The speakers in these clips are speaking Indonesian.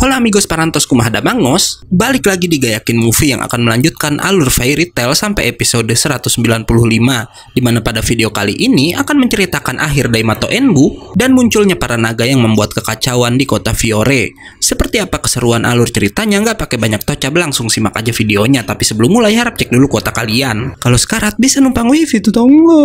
Hola amigos parantos kumahada mangos, balik lagi di Gayakin Movie yang akan melanjutkan alur Fairy Tail sampai episode 195, dimana pada video kali ini akan menceritakan akhir Daimatou Enbu dan munculnya para naga yang membuat kekacauan di kota Fiore. Seperti apa keseruan alur ceritanya, nggak pakai banyak tocap, langsung simak aja videonya. Tapi sebelum mulai harap cek dulu kuota kalian. Kalau sekarat bisa numpang wifi tuh tonggo.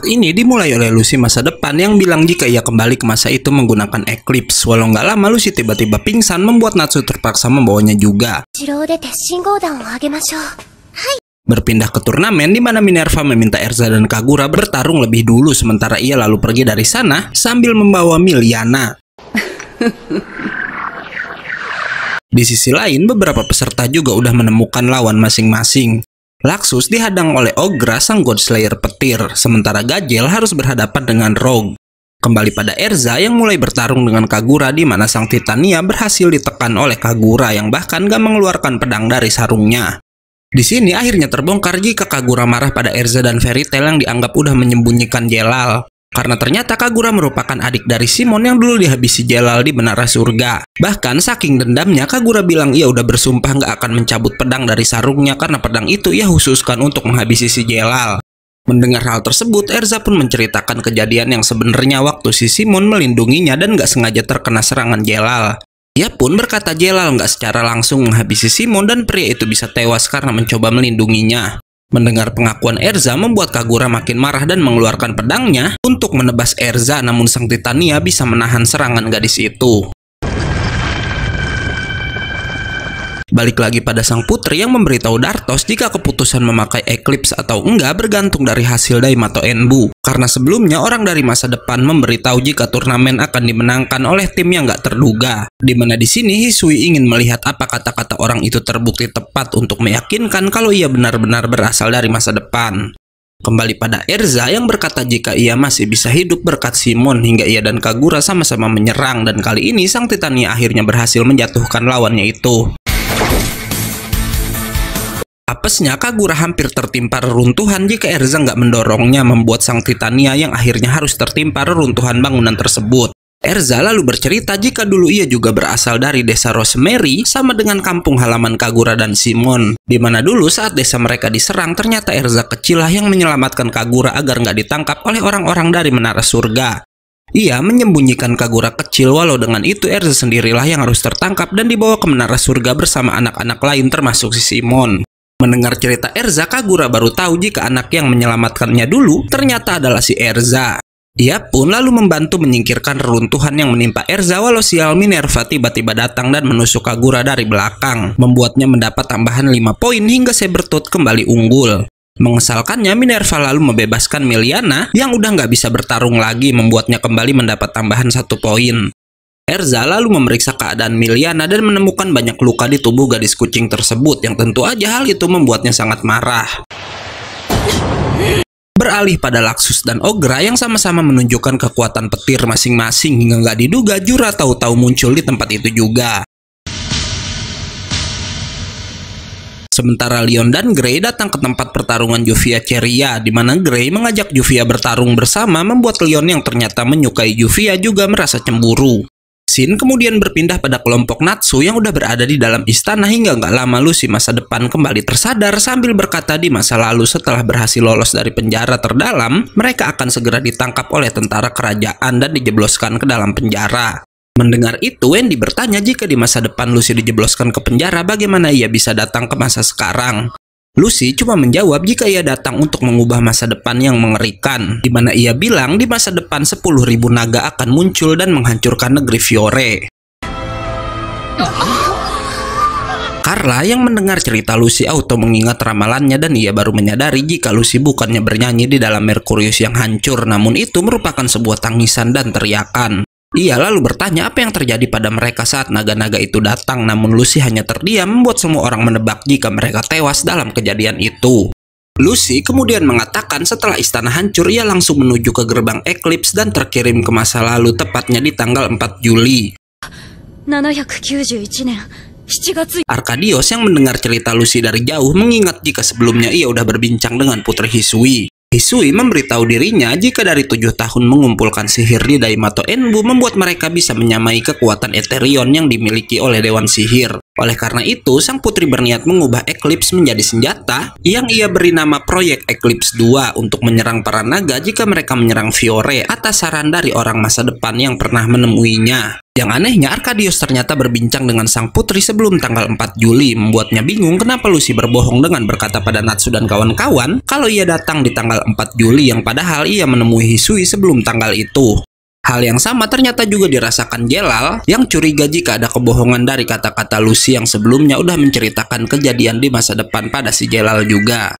Ini dimulai oleh Lucy masa depan yang bilang jika ia kembali ke masa itu menggunakan Eclipse. Walau nggak lama, Lucy tiba-tiba pingsan membuat Natsu terpaksa membawanya juga. Berpindah ke turnamen di mana Minerva meminta Erza dan Kagura bertarung lebih dulu, sementara ia lalu pergi dari sana sambil membawa Miliana. Di sisi lain, beberapa peserta juga udah menemukan lawan masing-masing. Laxus dihadang oleh Ogra, sang God Slayer petir, sementara Gajel harus berhadapan dengan Rogue. Kembali pada Erza yang mulai bertarung dengan Kagura, di mana sang Titania berhasil ditekan oleh Kagura yang bahkan gak mengeluarkan pedang dari sarungnya. Di sini akhirnya terbongkar jika Kagura marah pada Erza dan Fairy Tail yang dianggap udah menyembunyikan Jelal. Karena ternyata Kagura merupakan adik dari Simon yang dulu dihabisi Jelal di Menara Surga. Bahkan saking dendamnya, Kagura bilang ia udah bersumpah nggak akan mencabut pedang dari sarungnya karena pedang itu ia khususkan untuk menghabisi si Jelal. Mendengar hal tersebut, Erza pun menceritakan kejadian yang sebenarnya waktu si Simon melindunginya dan nggak sengaja terkena serangan Jelal. Ia pun berkata Jelal nggak secara langsung menghabisi Simon dan pria itu bisa tewas karena mencoba melindunginya. Mendengar pengakuan Erza membuat Kagura makin marah dan mengeluarkan pedangnya untuk menebas Erza, namun sang Titania bisa menahan serangan gadis itu. Balik lagi pada sang putri yang memberitahu Dartos jika keputusan memakai Eclipse atau enggak bergantung dari hasil Daimatou Enbu. Karena sebelumnya orang dari masa depan memberitahu jika turnamen akan dimenangkan oleh tim yang nggak terduga. Dimana di sini Hisui ingin melihat apa kata-kata orang itu terbukti tepat untuk meyakinkan kalau ia benar-benar berasal dari masa depan. Kembali pada Erza yang berkata jika ia masih bisa hidup berkat Simon, hingga ia dan Kagura sama-sama menyerang dan kali ini sang Titania akhirnya berhasil menjatuhkan lawannya itu. Apesnya Kagura hampir tertimpa reruntuhan jika Erza nggak mendorongnya, membuat sang Titania yang akhirnya harus tertimpa reruntuhan bangunan tersebut. Erza lalu bercerita jika dulu ia juga berasal dari desa Rosemary, sama dengan kampung halaman Kagura dan Simon. Dimana dulu saat desa mereka diserang, ternyata Erza kecilah yang menyelamatkan Kagura agar nggak ditangkap oleh orang-orang dari Menara Surga. Ia menyembunyikan Kagura kecil, walau dengan itu Erza sendirilah yang harus tertangkap dan dibawa ke Menara Surga bersama anak-anak lain termasuk si Simon. Mendengar cerita Erza, Kagura baru tahu jika anak yang menyelamatkannya dulu ternyata adalah si Erza. Ia pun lalu membantu menyingkirkan reruntuhan yang menimpa Erza, walau sial Minerva tiba-tiba datang dan menusuk Kagura dari belakang, membuatnya mendapat tambahan 5 poin hingga Sabertooth kembali unggul. Mengesalkannya, Minerva lalu membebaskan Miliana yang udah nggak bisa bertarung lagi, membuatnya kembali mendapat tambahan 1 poin. Erza lalu memeriksa keadaan Miliana dan menemukan banyak luka di tubuh gadis kucing tersebut, yang tentu aja hal itu membuatnya sangat marah. Beralih pada Laxus dan Ogra yang sama-sama menunjukkan kekuatan petir masing-masing, hingga nggak diduga Jura tahu-tahu muncul di tempat itu juga. Sementara Leon dan Grey datang ke tempat pertarungan Juvia Ceria, di mana Grey mengajak Juvia bertarung bersama, membuat Leon yang ternyata menyukai Juvia juga merasa cemburu. Sin kemudian berpindah pada kelompok Natsu yang udah berada di dalam istana, hingga nggak lama Lucy masa depan kembali tersadar sambil berkata di masa lalu setelah berhasil lolos dari penjara terdalam, mereka akan segera ditangkap oleh tentara kerajaan dan dijebloskan ke dalam penjara. Mendengar itu, Wendy bertanya jika di masa depan Lucy dijebloskan ke penjara, bagaimana ia bisa datang ke masa sekarang. Lucy cuma menjawab jika ia datang untuk mengubah masa depan yang mengerikan, di mana ia bilang di masa depan 10.000 naga akan muncul dan menghancurkan negeri Fiore. Carla yang mendengar cerita Lucy auto mengingat ramalannya dan ia baru menyadari jika Lucy bukannya bernyanyi di dalam Mercurius yang hancur, namun itu merupakan sebuah tangisan dan teriakan. Ia lalu bertanya apa yang terjadi pada mereka saat naga-naga itu datang, namun Lucy hanya terdiam membuat semua orang menebak jika mereka tewas dalam kejadian itu. Lucy kemudian mengatakan setelah istana hancur ia langsung menuju ke gerbang Eclipse dan terkirim ke masa lalu, tepatnya di tanggal 4 Juli. Arkadios yang mendengar cerita Lucy dari jauh mengingat jika sebelumnya ia udah berbincang dengan Putri Hisui. Hisui memberitahu dirinya jika dari 7 tahun mengumpulkan sihir di Daimatou Enbu membuat mereka bisa menyamai kekuatan Ethereon yang dimiliki oleh Dewan Sihir. Oleh karena itu, sang putri berniat mengubah Eclipse menjadi senjata yang ia beri nama Proyek Eclipse 2 untuk menyerang para naga jika mereka menyerang Fiore atas saran dari orang masa depan yang pernah menemuinya. Yang anehnya, Arkadios ternyata berbincang dengan sang putri sebelum tanggal 4 Juli, membuatnya bingung kenapa Lucy berbohong dengan berkata pada Natsu dan kawan-kawan kalau ia datang di tanggal 4 Juli yang padahal ia menemui Hisui sebelum tanggal itu. Hal yang sama ternyata juga dirasakan Jelal yang curiga jika ada kebohongan dari kata-kata Lucy yang sebelumnya udah menceritakan kejadian di masa depan pada si Jelal juga.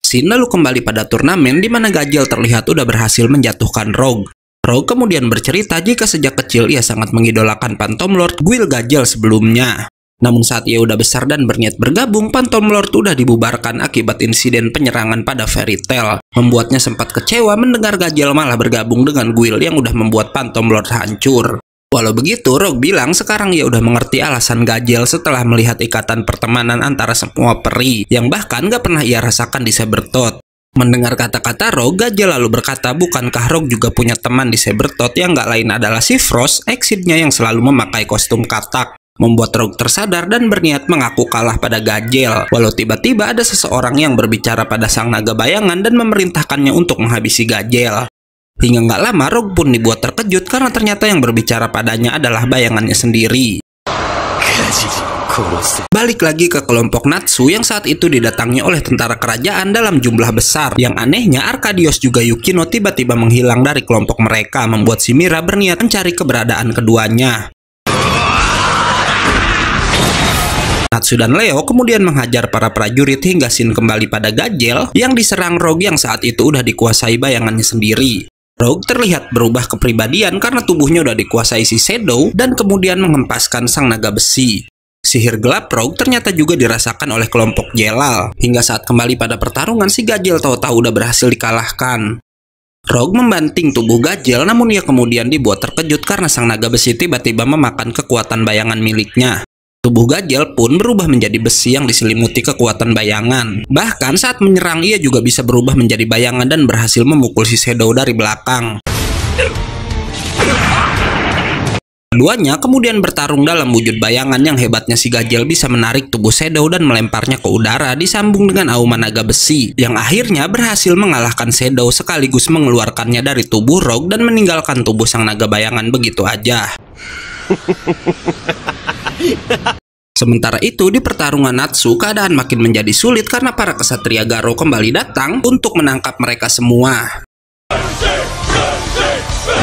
Scene lalu kembali pada turnamen di mana Gajel terlihat udah berhasil menjatuhkan Rogue. Rogue kemudian bercerita jika sejak kecil ia sangat mengidolakan Phantom Lord Guil Gajel sebelumnya. Namun saat ia udah besar dan berniat bergabung, Phantom Lord udah dibubarkan akibat insiden penyerangan pada Fairy Tail. Membuatnya sempat kecewa mendengar Gajel malah bergabung dengan Guil yang udah membuat Phantom Lord hancur. Walau begitu, Rogue bilang sekarang ia udah mengerti alasan Gajel setelah melihat ikatan pertemanan antara semua peri, yang bahkan gak pernah ia rasakan di Sabertooth. Mendengar kata-kata Rogue, Gajel lalu berkata bukankah Rogue juga punya teman di Sabertooth yang gak lain adalah si Frost, exitnya yang selalu memakai kostum katak. Membuat Rogue tersadar dan berniat mengaku kalah pada Gajel, walau tiba-tiba ada seseorang yang berbicara pada sang naga bayangan dan memerintahkannya untuk menghabisi Gajel. Hingga gak lama Rogue pun dibuat terkejut karena ternyata yang berbicara padanya adalah bayangannya sendiri. Balik lagi ke kelompok Natsu yang saat itu didatangi oleh tentara kerajaan dalam jumlah besar. Yang anehnya Arkadios juga Yukino tiba-tiba menghilang dari kelompok mereka, membuat si Mira berniat mencari keberadaan keduanya. Natsu dan Leo kemudian menghajar para prajurit hingga scene kembali pada Gajel yang diserang Rogue yang saat itu udah dikuasai bayangannya sendiri. Rogue terlihat berubah kepribadian karena tubuhnya udah dikuasai si Shadow dan kemudian menghempaskan sang naga besi. Sihir gelap Rogue ternyata juga dirasakan oleh kelompok Jelal. Hingga saat kembali pada pertarungan, si Gajel tahu-tahu udah berhasil dikalahkan. Rogue membanting tubuh Gajel, namun ia kemudian dibuat terkejut karena sang naga besi tiba-tiba memakan kekuatan bayangan miliknya. Tubuh Gajel pun berubah menjadi besi yang diselimuti kekuatan bayangan. Bahkan saat menyerang ia juga bisa berubah menjadi bayangan dan berhasil memukul si Shadow dari belakang. Keduanya kemudian bertarung dalam wujud bayangan yang hebatnya si Gajel bisa menarik tubuh Shadow dan melemparnya ke udara disambung dengan auman naga besi yang akhirnya berhasil mengalahkan Shadow sekaligus mengeluarkannya dari tubuh Rogue dan meninggalkan tubuh sang naga bayangan begitu aja. Sementara itu di pertarungan Natsu keadaan makin menjadi sulit karena para kesatria Garo kembali datang untuk menangkap mereka semua.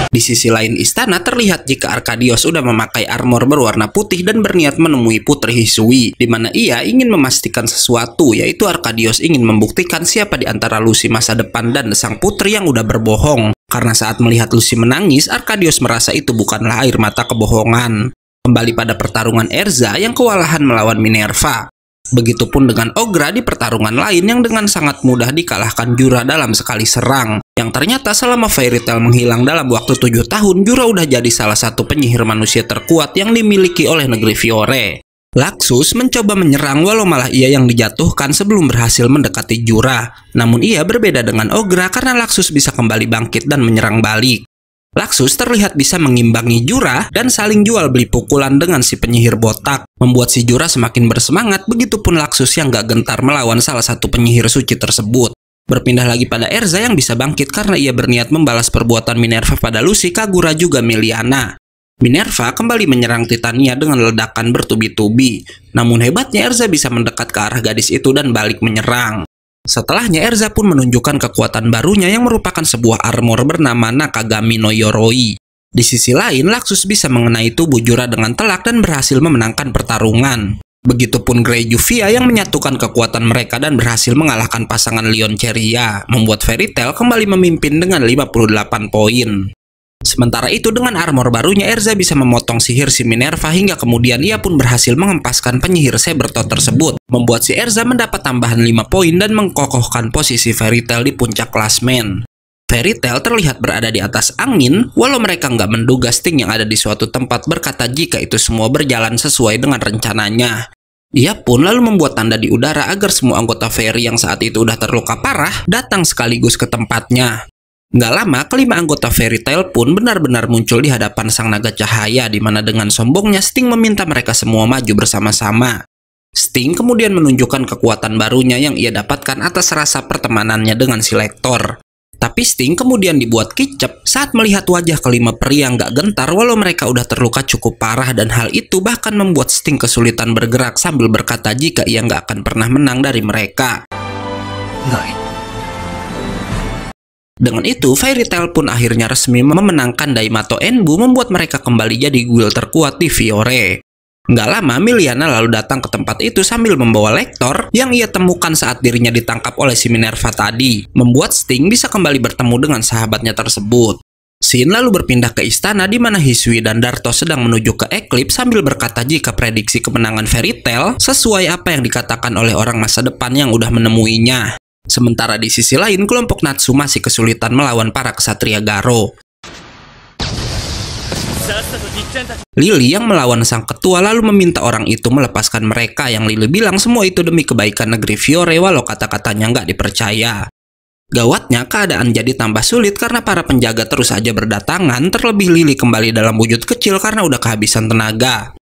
Di sisi lain istana terlihat jika Arkadios sudah memakai armor berwarna putih dan berniat menemui Putri Hisui, di mana ia ingin memastikan sesuatu, yaitu Arkadios ingin membuktikan siapa di antara Lucy masa depan dan sang putri yang udah berbohong. Karena saat melihat Lucy menangis, Arkadios merasa itu bukanlah air mata kebohongan. Kembali pada pertarungan Erza yang kewalahan melawan Minerva. Begitupun dengan Ogra di pertarungan lain yang dengan sangat mudah dikalahkan Jura dalam sekali serang. Yang ternyata selama Fairy Tail menghilang dalam waktu 7 tahun, Jura udah jadi salah satu penyihir manusia terkuat yang dimiliki oleh negeri Fiore. Laxus mencoba menyerang walau malah ia yang dijatuhkan sebelum berhasil mendekati Jura. Namun ia berbeda dengan Ogra karena Laxus bisa kembali bangkit dan menyerang balik. Laxus terlihat bisa mengimbangi Jura dan saling jual beli pukulan dengan si penyihir botak, membuat si Jura semakin bersemangat, begitupun Laxus yang gak gentar melawan salah satu penyihir suci tersebut. Berpindah lagi pada Erza yang bisa bangkit karena ia berniat membalas perbuatan Minerva pada Lucy, Kagura juga Miliana. Minerva kembali menyerang Titania dengan ledakan bertubi-tubi, namun hebatnya Erza bisa mendekat ke arah gadis itu dan balik menyerang. Setelahnya Erza pun menunjukkan kekuatan barunya yang merupakan sebuah armor bernama Nakagami no Yoroi. Di sisi lain, Laxus bisa mengenai tubuh Jura dengan telak dan berhasil memenangkan pertarungan. Begitupun Grey Juvia yang menyatukan kekuatan mereka dan berhasil mengalahkan pasangan Leon Ceria, membuat Fairy Tail kembali memimpin dengan 58 poin. Sementara itu dengan armor barunya Erza bisa memotong sihir si Minerva hingga kemudian ia pun berhasil menghempaskan penyihir Sabertooth tersebut, membuat si Erza mendapat tambahan 5 poin dan mengkokohkan posisi Fairy Tail di puncak klasmen. Fairy Tail terlihat berada di atas angin, walau mereka nggak menduga Sting yang ada di suatu tempat berkata jika itu semua berjalan sesuai dengan rencananya. Ia pun lalu membuat tanda di udara agar semua anggota Fairy yang saat itu udah terluka parah datang sekaligus ke tempatnya. Nggak lama, kelima anggota Fairy Tail pun benar-benar muncul di hadapan sang naga cahaya, di mana dengan sombongnya Sting meminta mereka semua maju bersama-sama. Sting kemudian menunjukkan kekuatan barunya yang ia dapatkan atas rasa pertemanannya dengan si Lektor. Tapi Sting kemudian dibuat kicep saat melihat wajah kelima pria yang gak gentar walau mereka udah terluka cukup parah, dan hal itu bahkan membuat Sting kesulitan bergerak sambil berkata jika ia gak akan pernah menang dari mereka. Dengan itu, Fairy Tail pun akhirnya resmi memenangkan Daimatou Enbu, membuat mereka kembali jadi guild terkuat di Fiore. Nggak lama, Miliana lalu datang ke tempat itu sambil membawa Lektor yang ia temukan saat dirinya ditangkap oleh si Minerva tadi, membuat Sting bisa kembali bertemu dengan sahabatnya tersebut. Shin lalu berpindah ke istana di mana Hisui dan Darto sedang menuju ke Eclipse sambil berkata jika prediksi kemenangan Fairy Tail sesuai apa yang dikatakan oleh orang masa depan yang udah menemuinya. Sementara di sisi lain, kelompok Natsu masih kesulitan melawan para kesatria Garo. Lily yang melawan sang ketua lalu meminta orang itu melepaskan mereka, yang Lily bilang semua itu demi kebaikan negeri Fiore walau kata-katanya nggak dipercaya. Gawatnya, keadaan jadi tambah sulit karena para penjaga terus aja berdatangan, terlebih Lily kembali dalam wujud kecil karena udah kehabisan tenaga.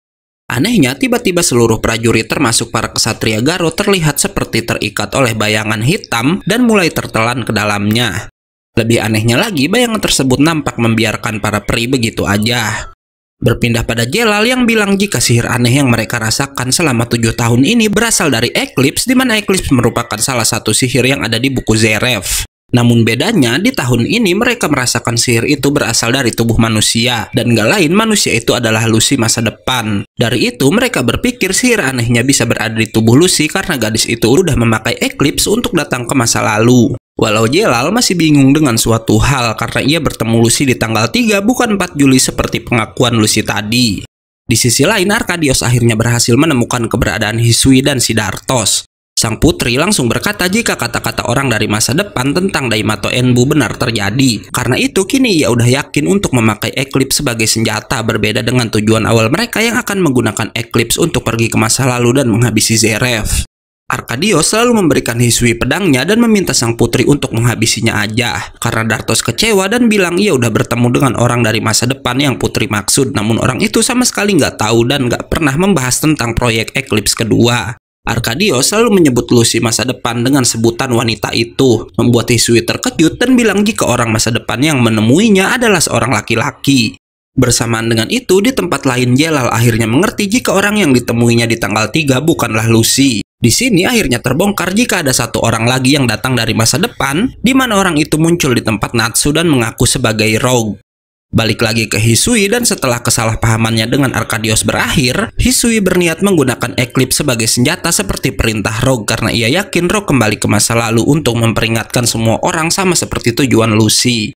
Anehnya, tiba-tiba seluruh prajurit termasuk para kesatria Garo terlihat seperti terikat oleh bayangan hitam dan mulai tertelan ke dalamnya. Lebih anehnya lagi, bayangan tersebut nampak membiarkan para peri begitu aja. Berpindah pada Jelal yang bilang jika sihir aneh yang mereka rasakan selama 7 tahun ini berasal dari Eclipse, di mana Eclipse merupakan salah satu sihir yang ada di buku Zeref. Namun bedanya, di tahun ini mereka merasakan sihir itu berasal dari tubuh manusia, dan gak lain manusia itu adalah Lucy masa depan. Dari itu mereka berpikir sihir anehnya bisa berada di tubuh Lucy karena gadis itu udah memakai Eclipse untuk datang ke masa lalu. Walau Jelal masih bingung dengan suatu hal karena ia bertemu Lucy di tanggal 3 bukan 4 Juli seperti pengakuan Lucy tadi. Di sisi lain, Arkadios akhirnya berhasil menemukan keberadaan Hisui dan Sidartos. Sang putri langsung berkata jika kata-kata orang dari masa depan tentang Daimatou Enbu benar terjadi. Karena itu kini ia udah yakin untuk memakai Eclipse sebagai senjata, berbeda dengan tujuan awal mereka yang akan menggunakan Eclipse untuk pergi ke masa lalu dan menghabisi Zeref. Arkadios selalu memberikan Hisui pedangnya dan meminta sang putri untuk menghabisinya aja, karena Dartos kecewa dan bilang ia udah bertemu dengan orang dari masa depan yang putri maksud, namun orang itu sama sekali nggak tahu dan nggak pernah membahas tentang proyek Eclipse kedua. Arkadios selalu menyebut Lucy masa depan dengan sebutan wanita itu, membuat Hisui terkejut dan bilang jika orang masa depan yang menemuinya adalah seorang laki-laki. Bersamaan dengan itu, di tempat lain Jelal akhirnya mengerti jika orang yang ditemuinya di tanggal 3 bukanlah Lucy. Di sini akhirnya terbongkar jika ada satu orang lagi yang datang dari masa depan, di mana orang itu muncul di tempat Natsu dan mengaku sebagai Rogue. Balik lagi ke Hisui, dan setelah kesalahpahamannya dengan Arkadios berakhir, Hisui berniat menggunakan Eclipse sebagai senjata seperti perintah Rogue karena ia yakin Rogue kembali ke masa lalu untuk memperingatkan semua orang sama seperti tujuan Lucy.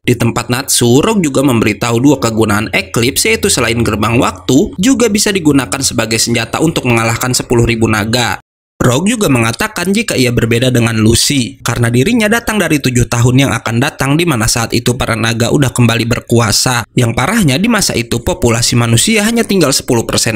Di tempat Natsu, Rogue juga memberitahu 2 kegunaan Eclipse, yaitu selain gerbang waktu, juga bisa digunakan sebagai senjata untuk mengalahkan 10.000 naga. Rogue juga mengatakan jika ia berbeda dengan Lucy, karena dirinya datang dari 7 tahun yang akan datang, di mana saat itu para naga udah kembali berkuasa. Yang parahnya, di masa itu populasi manusia hanya tinggal 10%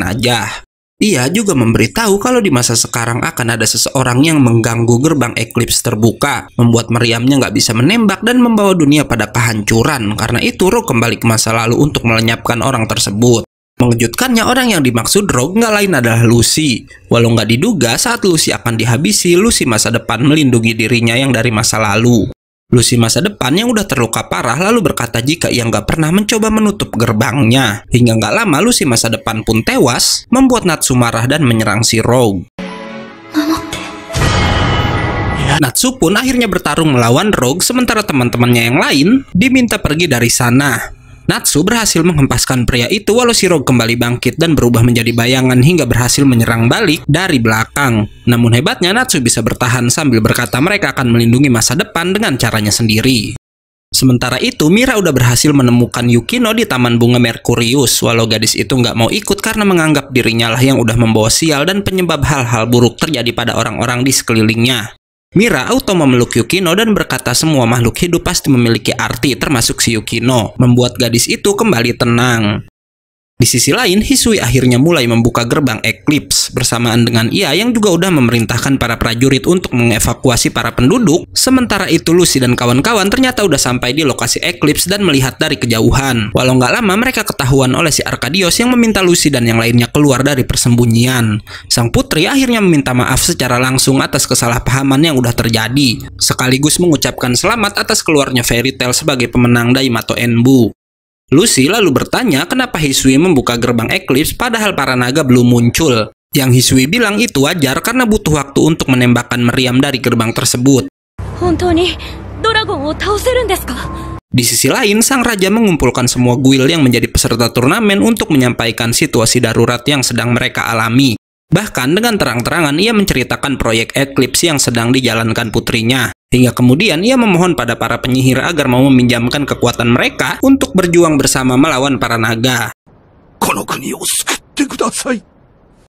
aja. Ia juga memberitahu kalau di masa sekarang akan ada seseorang yang mengganggu gerbang Eclipse terbuka, membuat meriamnya nggak bisa menembak dan membawa dunia pada kehancuran. Karena itu Rogue kembali ke masa lalu untuk melenyapkan orang tersebut. Mengejutkannya, orang yang dimaksud Rogue nggak lain adalah Lucy. Walau nggak diduga, saat Lucy akan dihabisi, Lucy masa depan melindungi dirinya yang dari masa lalu. Lucy masa depan yang udah terluka parah lalu berkata jika ia nggak pernah mencoba menutup gerbangnya. Hingga nggak lama Lucy masa depan pun tewas, membuat Natsu marah dan menyerang si Rogue. Natsu pun akhirnya bertarung melawan Rogue, sementara teman-temannya yang lain diminta pergi dari sana. Natsu berhasil menghempaskan pria itu walau si Rogue kembali bangkit dan berubah menjadi bayangan hingga berhasil menyerang balik dari belakang. Namun hebatnya, Natsu bisa bertahan sambil berkata mereka akan melindungi masa depan dengan caranya sendiri. Sementara itu, Mira udah berhasil menemukan Yukino di Taman Bunga Mercurius, walau gadis itu nggak mau ikut karena menganggap dirinya lah yang udah membawa sial dan penyebab hal-hal buruk terjadi pada orang-orang di sekelilingnya. Mira auto memeluk Yukino dan berkata semua makhluk hidup pasti memiliki arti termasuk si Yukino, membuat gadis itu kembali tenang. Di sisi lain, Hisui akhirnya mulai membuka gerbang Eclipse bersamaan dengan ia yang juga udah memerintahkan para prajurit untuk mengevakuasi para penduduk. Sementara itu Lucy dan kawan-kawan ternyata udah sampai di lokasi Eclipse dan melihat dari kejauhan. Walau nggak lama mereka ketahuan oleh si Arcadios yang meminta Lucy dan yang lainnya keluar dari persembunyian. Sang putri akhirnya meminta maaf secara langsung atas kesalahpahaman yang udah terjadi, sekaligus mengucapkan selamat atas keluarnya Fairy Tail sebagai pemenang Daimatou Enbu. Lucy lalu bertanya kenapa Hisui membuka gerbang Eclipse padahal para naga belum muncul. Yang Hisui bilang itu wajar karena butuh waktu untuk menembakkan meriam dari gerbang tersebut. Di sisi lain, sang raja mengumpulkan semua guild yang menjadi peserta turnamen untuk menyampaikan situasi darurat yang sedang mereka alami. Bahkan dengan terang-terangan ia menceritakan proyek Eclipse yang sedang dijalankan putrinya. Hingga kemudian ia memohon pada para penyihir agar mau meminjamkan kekuatan mereka untuk berjuang bersama melawan para naga.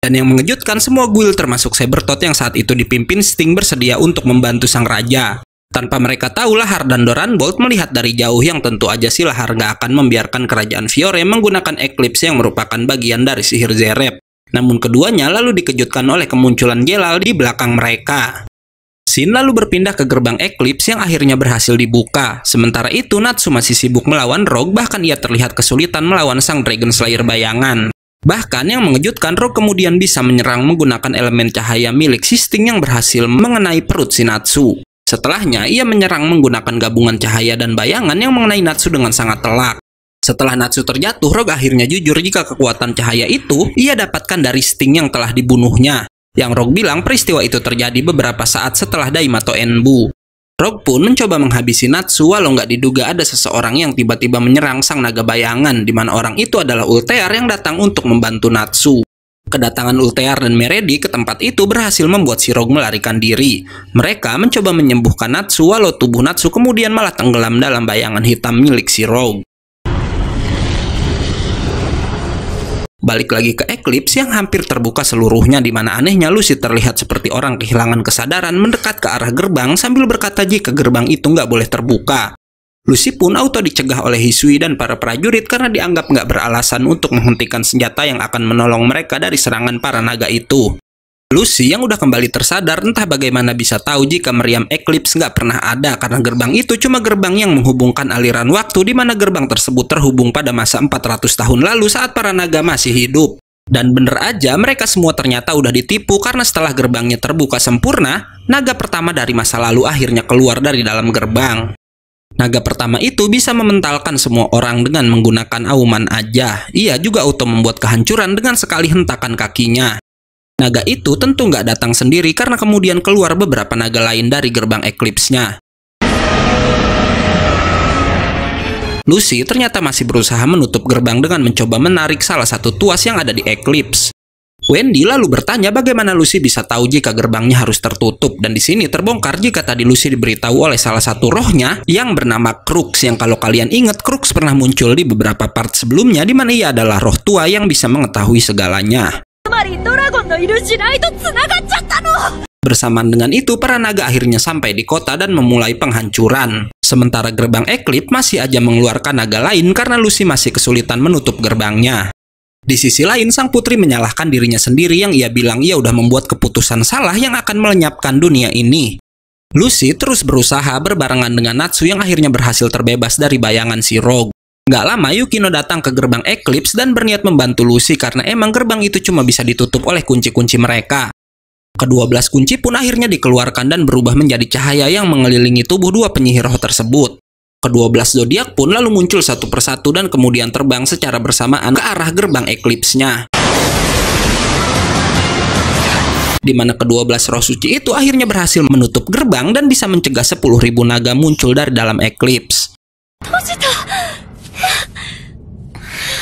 Dan yang mengejutkan, semua guild termasuk Sabertot yang saat itu dipimpin Sting bersedia untuk membantu sang raja. Tanpa mereka tahu, Lahar dan Doranbolt melihat dari jauh yang tentu aja si Lahar gak akan membiarkan kerajaan Fiore menggunakan Eclipse yang merupakan bagian dari sihir Zeref. Namun keduanya lalu dikejutkan oleh kemunculan Jelal di belakang mereka. Shin lalu berpindah ke gerbang Eclipse yang akhirnya berhasil dibuka. Sementara itu Natsu masih sibuk melawan Rogue, bahkan ia terlihat kesulitan melawan sang Dragon Slayer bayangan. Bahkan yang mengejutkan, Rogue kemudian bisa menyerang menggunakan elemen cahaya milik Sting yang berhasil mengenai perut si Natsu. Setelahnya ia menyerang menggunakan gabungan cahaya dan bayangan yang mengenai Natsu dengan sangat telak. Setelah Natsu terjatuh, Rogue akhirnya jujur jika kekuatan cahaya itu ia dapatkan dari Sting yang telah dibunuhnya. Yang Rogue bilang peristiwa itu terjadi beberapa saat setelah Daimatou Enbu. Rogue pun mencoba menghabisi Natsu walau nggak diduga ada seseorang yang tiba-tiba menyerang sang naga bayangan, di mana orang itu adalah Ultear yang datang untuk membantu Natsu. Kedatangan Ultear dan Meredi ke tempat itu berhasil membuat si Rogue melarikan diri. Mereka mencoba menyembuhkan Natsu walau tubuh Natsu kemudian malah tenggelam dalam bayangan hitam milik si Rogue. Balik lagi ke Eclipse yang hampir terbuka seluruhnya, di mana anehnya Lucy terlihat seperti orang kehilangan kesadaran mendekat ke arah gerbang sambil berkata jika gerbang itu nggak boleh terbuka. Lucy pun auto dicegah oleh Hisui dan para prajurit karena dianggap nggak beralasan untuk menghentikan senjata yang akan menolong mereka dari serangan para naga itu. Lucy yang udah kembali tersadar entah bagaimana bisa tahu jika meriam Eclipse nggak pernah ada karena gerbang itu cuma gerbang yang menghubungkan aliran waktu, di mana gerbang tersebut terhubung pada masa 400 tahun lalu saat para naga masih hidup. Dan bener aja mereka semua ternyata udah ditipu karena setelah gerbangnya terbuka sempurna, naga pertama dari masa lalu akhirnya keluar dari dalam gerbang. Naga pertama itu bisa mementalkan semua orang dengan menggunakan auman aja. Ia juga auto membuat kehancuran dengan sekali hentakan kakinya. Naga itu tentu nggak datang sendiri karena kemudian keluar beberapa naga lain dari gerbang Eclipse-nya. Lucy ternyata masih berusaha menutup gerbang dengan mencoba menarik salah satu tuas yang ada di Eclipse. Wendy lalu bertanya bagaimana Lucy bisa tahu jika gerbangnya harus tertutup, dan di sini terbongkar jika tadi Lucy diberitahu oleh salah satu rohnya yang bernama Crux, yang kalau kalian ingat Crux pernah muncul di beberapa part sebelumnya, di mana ia adalah roh tua yang bisa mengetahui segalanya. Bersamaan dengan itu para naga akhirnya sampai di kota dan memulai penghancuran. Sementara gerbang Eclipse masih aja mengeluarkan naga lain karena Lucy masih kesulitan menutup gerbangnya. Di sisi lain, sang putri menyalahkan dirinya sendiri yang ia bilang ia udah membuat keputusan salah yang akan melenyapkan dunia ini. Lucy terus berusaha berbarengan dengan Natsu yang akhirnya berhasil terbebas dari bayangan si Rogue. Gak lama Yukino datang ke gerbang Eclipse dan berniat membantu Lucy karena emang gerbang itu cuma bisa ditutup oleh kunci-kunci mereka. Kedua belas kunci pun akhirnya dikeluarkan dan berubah menjadi cahaya yang mengelilingi tubuh dua penyihir roh tersebut. Kedua belas zodiak pun lalu muncul satu persatu dan kemudian terbang secara bersamaan ke arah gerbang Eclipse-nya. Di mana kedua belas roh suci itu akhirnya berhasil menutup gerbang dan bisa mencegah 10.000 naga muncul dari dalam Eclipse.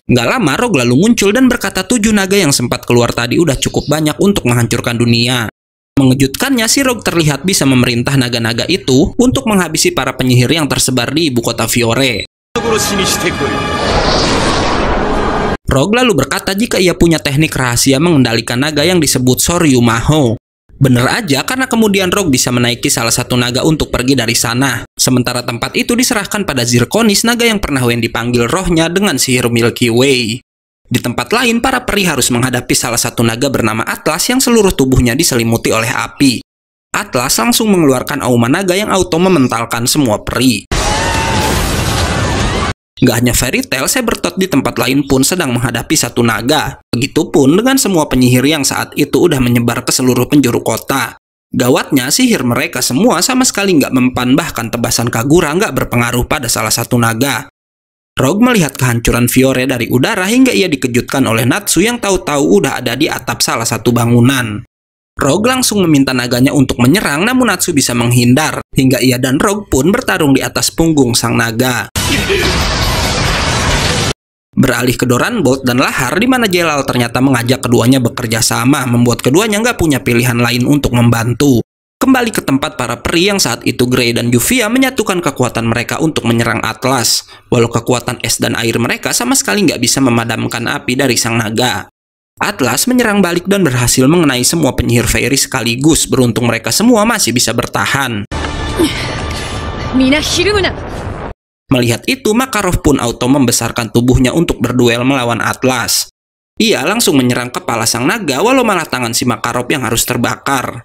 Nggak lama Rogue lalu muncul dan berkata 7 naga yang sempat keluar tadi udah cukup banyak untuk menghancurkan dunia. Mengejutkannya, si Rogue terlihat bisa memerintah naga-naga itu untuk menghabisi para penyihir yang tersebar di ibu kota Fiore. Rogue lalu berkata jika ia punya teknik rahasia mengendalikan naga yang disebut Soryumaho. Bener aja, karena kemudian Rogue bisa menaiki salah satu naga untuk pergi dari sana. Sementara tempat itu diserahkan pada Zirconis, naga yang pernah Wen dipanggil rohnya dengan sihir Milky Way. Di tempat lain, para peri harus menghadapi salah satu naga bernama Atlas yang seluruh tubuhnya diselimuti oleh api. Atlas langsung mengeluarkan auman naga yang auto mementalkan semua peri. Gak hanya Fairy Tail, Sabertooth di tempat lain pun sedang menghadapi satu naga. Begitupun dengan semua penyihir yang saat itu udah menyebar ke seluruh penjuru kota. Gawatnya, sihir mereka semua sama sekali nggak mempan, bahkan tebasan Kagura nggak berpengaruh pada salah satu naga. Rogue melihat kehancuran Fiore dari udara hingga ia dikejutkan oleh Natsu yang tahu-tahu udah ada di atap salah satu bangunan. Rogue langsung meminta naganya untuk menyerang, namun Natsu bisa menghindar, hingga ia dan Rogue pun bertarung di atas punggung sang naga. Beralih ke Doranbot dan Lahar, di mana Jelal ternyata mengajak keduanya bekerja sama, membuat keduanya nggak punya pilihan lain untuk membantu. Kembali ke tempat para peri yang saat itu Grey dan Yuvia menyatukan kekuatan mereka untuk menyerang Atlas, walau kekuatan es dan air mereka sama sekali nggak bisa memadamkan api dari sang naga. Atlas menyerang balik dan berhasil mengenai semua penyihir Fairy sekaligus, beruntung mereka semua masih bisa bertahan. Melihat itu, Makarov pun auto membesarkan tubuhnya untuk berduel melawan Atlas. Ia langsung menyerang kepala sang naga, walau malah tangan si Makarov yang harus terbakar.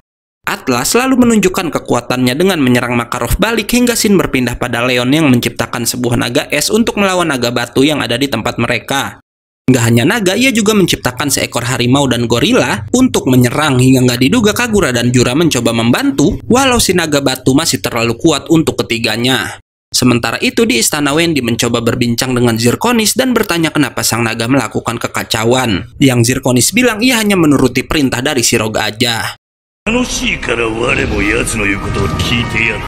Atlas lalu menunjukkan kekuatannya dengan menyerang Makarov balik hingga Shin berpindah pada Leon yang menciptakan sebuah naga es untuk melawan naga batu yang ada di tempat mereka. Nggak hanya naga, ia juga menciptakan seekor harimau dan gorila untuk menyerang, hingga nggak diduga Kagura dan Jura mencoba membantu, walau si naga batu masih terlalu kuat untuk ketiganya. Sementara itu, di istana Wendy mencoba berbincang dengan Zirconis dan bertanya kenapa sang naga melakukan kekacauan. Yang Zirconis bilang ia hanya menuruti perintah dari si Rogue aja.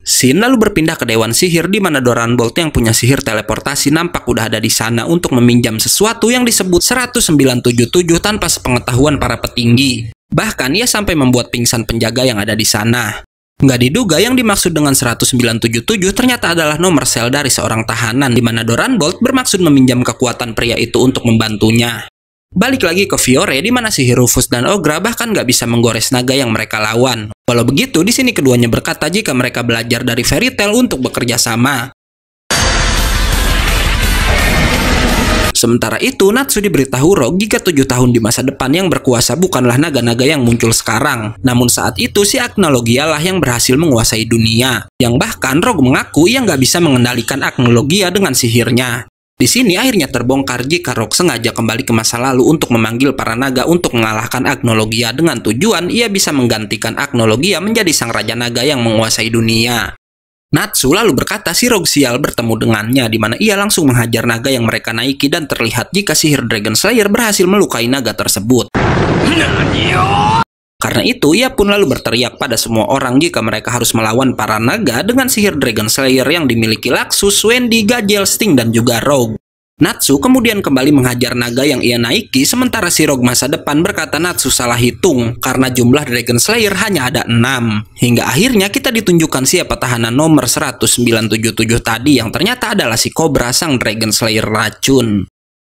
Shin lalu berpindah ke Dewan Sihir, di mana Doranbolt yang punya sihir teleportasi nampak udah ada di sana untuk meminjam sesuatu yang disebut 1977 tanpa sepengetahuan para petinggi. Bahkan ia sampai membuat pingsan penjaga yang ada di sana. Nggak diduga yang dimaksud dengan 1977 ternyata adalah nomor sel dari seorang tahanan, di mana Doranbolt bermaksud meminjam kekuatan pria itu untuk membantunya. Balik lagi ke Fiore, di mana si Rufus dan Ogra bahkan nggak bisa menggores naga yang mereka lawan. Walau begitu, di sini keduanya berkata jika mereka belajar dari Fairy Tail untuk bekerja sama. Sementara itu, Natsu diberitahu Rogue jika 7 tahun di masa depan yang berkuasa bukanlah naga-naga yang muncul sekarang. Namun saat itu, si Acnologia lah yang berhasil menguasai dunia. Yang bahkan Rogue mengaku ia nggak bisa mengendalikan Acnologia dengan sihirnya. Di sini akhirnya terbongkar jika Rogue sengaja kembali ke masa lalu untuk memanggil para naga untuk mengalahkan Acnologia dengan tujuan ia bisa menggantikan Acnologia menjadi sang raja naga yang menguasai dunia. Natsu lalu berkata si Rogue sial bertemu dengannya, di mana ia langsung menghajar naga yang mereka naiki dan terlihat jika sihir Dragon Slayer berhasil melukai naga tersebut. Karena itu ia pun lalu berteriak pada semua orang jika mereka harus melawan para naga dengan sihir Dragon Slayer yang dimiliki Laxus, Wendy, Gajel, Sting dan juga Rogue. Natsu kemudian kembali menghajar naga yang ia naiki, sementara si Rogue masa depan berkata Natsu salah hitung karena jumlah Dragon Slayer hanya ada 6. Hingga akhirnya kita ditunjukkan siapa tahanan nomor 1977 tadi, yang ternyata adalah si Cobra, sang Dragon Slayer racun.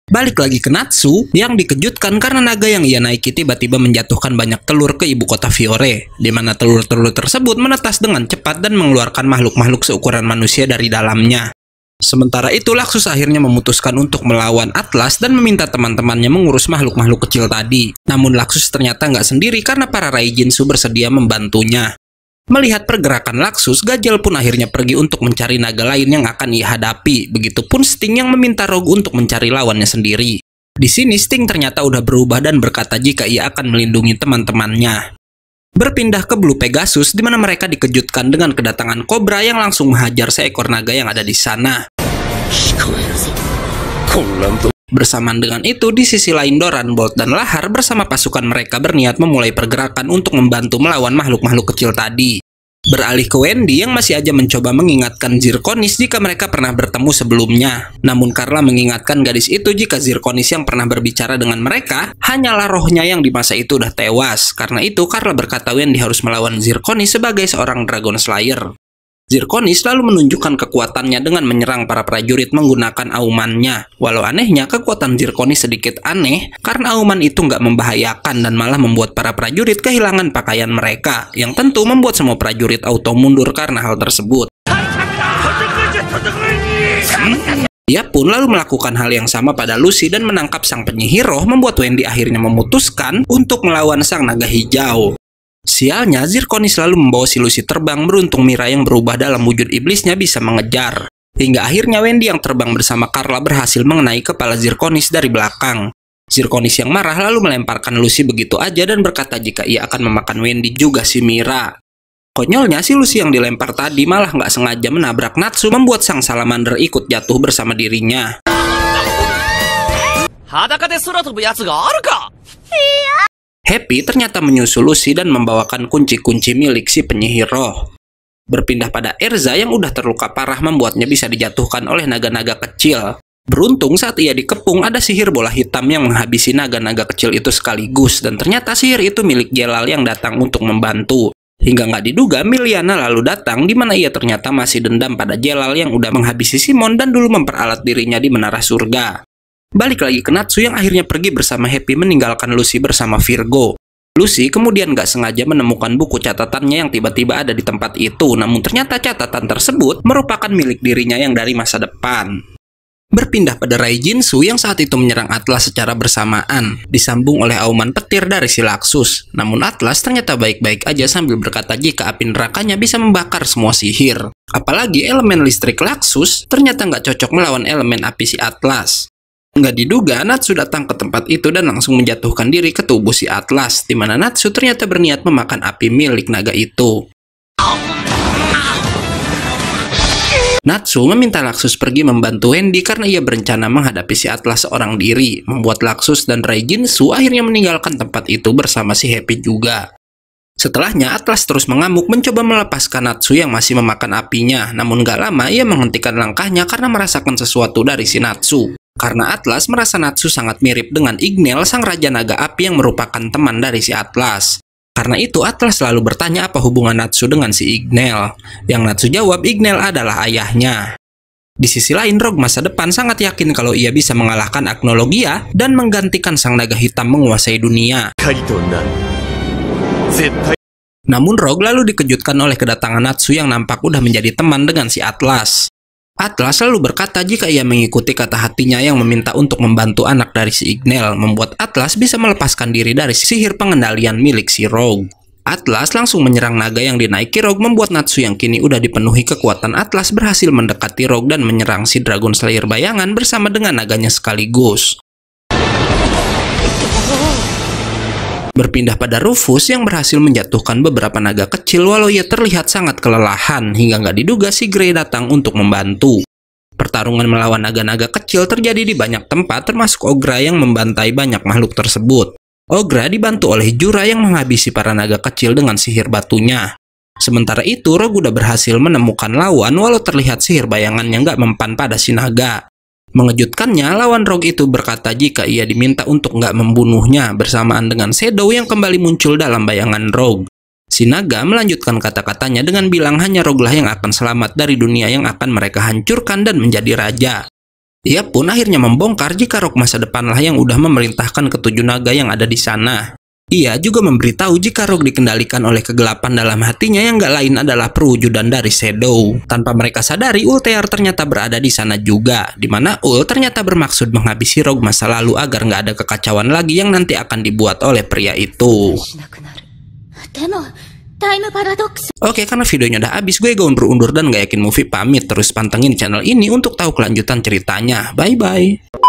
Balik lagi ke Natsu yang dikejutkan karena naga yang ia naiki tiba-tiba menjatuhkan banyak telur ke ibu kota Fiore, di mana telur-telur tersebut menetas dengan cepat dan mengeluarkan makhluk-makhluk seukuran manusia dari dalamnya. Sementara itu, Laxus akhirnya memutuskan untuk melawan Atlas dan meminta teman-temannya mengurus makhluk-makhluk kecil tadi. Namun Laxus ternyata nggak sendiri karena para Raijinshuu bersedia membantunya. Melihat pergerakan Laxus, Gajel pun akhirnya pergi untuk mencari naga lain yang akan ia hadapi. Begitupun Sting yang meminta Rogue untuk mencari lawannya sendiri. Di sini Sting ternyata udah berubah dan berkata jika ia akan melindungi teman-temannya. Berpindah ke Blue Pegasus, di mana mereka dikejutkan dengan kedatangan Cobra yang langsung menghajar seekor naga yang ada di sana. Bersamaan dengan itu, di sisi lain Doranbolt dan Lahar bersama pasukan mereka berniat memulai pergerakan untuk membantu melawan makhluk-makhluk kecil tadi. Beralih ke Wendy yang masih aja mencoba mengingatkan Zirconis jika mereka pernah bertemu sebelumnya. Namun Carla mengingatkan gadis itu jika Zirconis yang pernah berbicara dengan mereka hanyalah rohnya yang di masa itu udah tewas. Karena itu Carla berkata Wendy harus melawan Zirconis sebagai seorang Dragon Slayer. Zirconi selalu menunjukkan kekuatannya dengan menyerang para prajurit menggunakan aumannya. Walau anehnya, kekuatan Zirconi sedikit aneh karena auman itu nggak membahayakan dan malah membuat para prajurit kehilangan pakaian mereka, yang tentu membuat semua prajurit auto mundur karena hal tersebut. Dia pun lalu melakukan hal yang sama pada Lucy dan menangkap sang penyihir roh, membuat Wendy akhirnya memutuskan untuk melawan sang naga hijau. Sialnya, Zirconi selalu membawa si Lucy terbang, beruntung Mira yang berubah dalam wujud iblisnya bisa mengejar. Hingga akhirnya Wendy yang terbang bersama Carla berhasil mengenai kepala Zirconis dari belakang. Zirconis yang marah lalu melemparkan Lucy begitu aja dan berkata jika ia akan memakan Wendy juga si Mira. Konyolnya, si Lucy yang dilempar tadi malah nggak sengaja menabrak Natsu, membuat sang salamander ikut jatuh bersama dirinya. Happy ternyata menyusul Lucy dan membawakan kunci-kunci milik si penyihir roh. Berpindah pada Erza yang udah terluka parah, membuatnya bisa dijatuhkan oleh naga-naga kecil. Beruntung saat ia dikepung ada sihir bola hitam yang menghabisi naga-naga kecil itu sekaligus, dan ternyata sihir itu milik Jelal yang datang untuk membantu. Hingga nggak diduga Miliana lalu datang, di mana ia ternyata masih dendam pada Jelal yang udah menghabisi Simon dan dulu memperalat dirinya di Menara Surga. Balik lagi ke Natsu yang akhirnya pergi bersama Happy meninggalkan Lucy bersama Virgo. Lucy kemudian gak sengaja menemukan buku catatannya yang tiba-tiba ada di tempat itu, namun ternyata catatan tersebut merupakan milik dirinya yang dari masa depan. Berpindah pada Raijinshuu yang saat itu menyerang Atlas secara bersamaan, disambung oleh auman petir dari Silaksus. Namun Atlas ternyata baik-baik aja sambil berkata jika api nerakanya bisa membakar semua sihir. Apalagi elemen listrik Laksus ternyata gak cocok melawan elemen api si Atlas. Nggak diduga, Natsu datang ke tempat itu dan langsung menjatuhkan diri ke tubuh si Atlas, di mana Natsu ternyata berniat memakan api milik naga itu. Natsu meminta Laksus pergi membantu Wendy karena ia berencana menghadapi si Atlas seorang diri, membuat Laksus dan Raijinshuu akhirnya meninggalkan tempat itu bersama si Happy juga. Setelahnya, Atlas terus mengamuk mencoba melepaskan Natsu yang masih memakan apinya, namun nggak lama ia menghentikan langkahnya karena merasakan sesuatu dari si Natsu. Karena Atlas merasa Natsu sangat mirip dengan Igneel, sang raja naga api yang merupakan teman dari si Atlas. Karena itu Atlas selalu bertanya apa hubungan Natsu dengan si Igneel. Yang Natsu jawab Igneel adalah ayahnya. Di sisi lain, Rogue masa depan sangat yakin kalau ia bisa mengalahkan Acnologia dan menggantikan sang naga hitam menguasai dunia. Namun Rogue lalu dikejutkan oleh kedatangan Natsu yang nampak udah menjadi teman dengan si Atlas. Atlas selalu berkata jika ia mengikuti kata hatinya yang meminta untuk membantu anak dari si Igneel, membuat Atlas bisa melepaskan diri dari sihir pengendalian milik si Rogue. Atlas langsung menyerang naga yang dinaiki Rogue, membuat Natsu yang kini udah dipenuhi kekuatan Atlas berhasil mendekati Rogue dan menyerang si Dragon Slayer bayangan bersama dengan naganya sekaligus. Berpindah pada Rufus yang berhasil menjatuhkan beberapa naga kecil walau ia terlihat sangat kelelahan, hingga nggak diduga si Grey datang untuk membantu. Pertarungan melawan naga-naga kecil terjadi di banyak tempat, termasuk Ogra yang membantai banyak makhluk tersebut. Ogra dibantu oleh Jura yang menghabisi para naga kecil dengan sihir batunya. Sementara itu Rogue udah berhasil menemukan lawan walau terlihat sihir bayangannya nggak mempan pada si naga. Mengejutkannya, lawan Rogue itu berkata jika ia diminta untuk nggak membunuhnya, bersamaan dengan Shadow yang kembali muncul dalam bayangan Rogue. Si naga melanjutkan kata-katanya dengan bilang hanya Rogue lah yang akan selamat dari dunia yang akan mereka hancurkan dan menjadi raja. Ia pun akhirnya membongkar jika Rogue masa depanlah yang udah memerintahkan ketujuh naga yang ada di sana. Ia juga memberitahu jika Rogue dikendalikan oleh kegelapan dalam hatinya yang gak lain adalah perwujudan dari Shadow. Tanpa mereka sadari, Ultear ternyata berada di sana juga, dimana Ul ternyata bermaksud menghabisi Rogue masa lalu agar nggak ada kekacauan lagi yang nanti akan dibuat oleh pria itu. Oke, karena videonya udah habis, gue Gaun berundur dan Gayakin Movie pamit. Terus pantengin channel ini untuk tahu kelanjutan ceritanya. Bye-bye.